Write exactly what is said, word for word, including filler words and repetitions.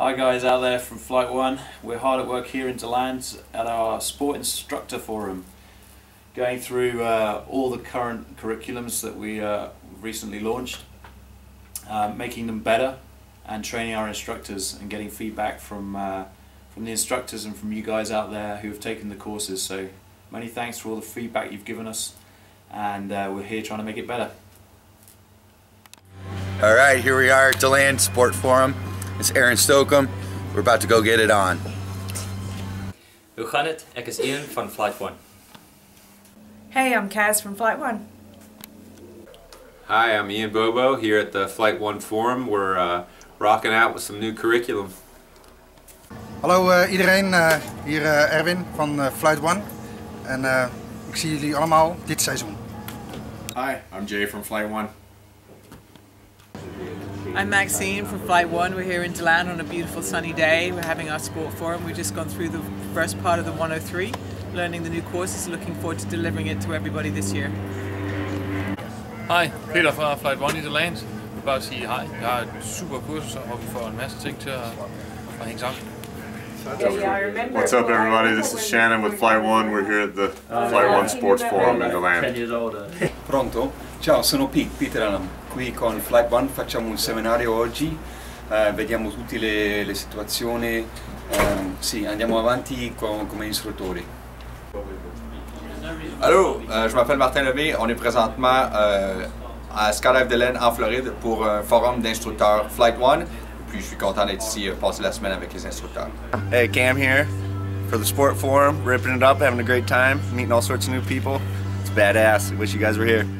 Hi guys out there from Flight one, we're hard at work here in DeLand at our Sport Instructor Forum, going through uh, all the current curriculums that we uh, recently launched, uh, making them better and training our instructors and getting feedback from, uh, from the instructors and from you guys out there who have taken the courses. So many thanks for all the feedback you've given us, and uh, we're here trying to make it better. Alright, here we are at DeLand Sport Forum. It's Aaron Stokeham. We're about to go get it on. Uchanted, ek is Ian van Flight one. Hey, I'm Kaz from Flight one. Hi, I'm Ian Bobo here at the Flight one Forum. We're uh, rocking out with some new curriculum. Hallo uh, iedereen, uh, hier uh, Erwin van uh, Flight one. En uh, ik zie jullie allemaal dit seizoen. Hi, I'm Jay from Flight one. I'm Maxine from Flight one. We're here in DeLand on a beautiful sunny day. We're having our sport forum. We've just gone through the first part of the one oh three, learning the new courses. Looking forward to delivering it to everybody this year. Hi, Peter fra Flight one i DeLand. Jeg vil bare sige hej. Jeg har et super kursus, og vi får en masse ting til at, at hænge sammen. What's up everybody, this is Shannon with Flight one. We're here at the Flight one Sports Forum in DeLand. Pronto? Ciao, sono Pete Peteran. Qui con Flight one facciamo un seminario oggi, uh, vediamo tutte le, le situazioni, um, sì, andiamo avanti con, come istruttori. Allô, uh, je m'appelle Martin Levy, on est présentement uh, à Skalavdaleen en Floride pour un forum d'instructeurs Flight one. Puis je suis content d'être ici, uh, passer la semaine avec les instructeurs. Hey, Cam here for the Sport Forum, ripping it up, having a great time, meeting all sorts of new people. It's badass, I wish you guys were here.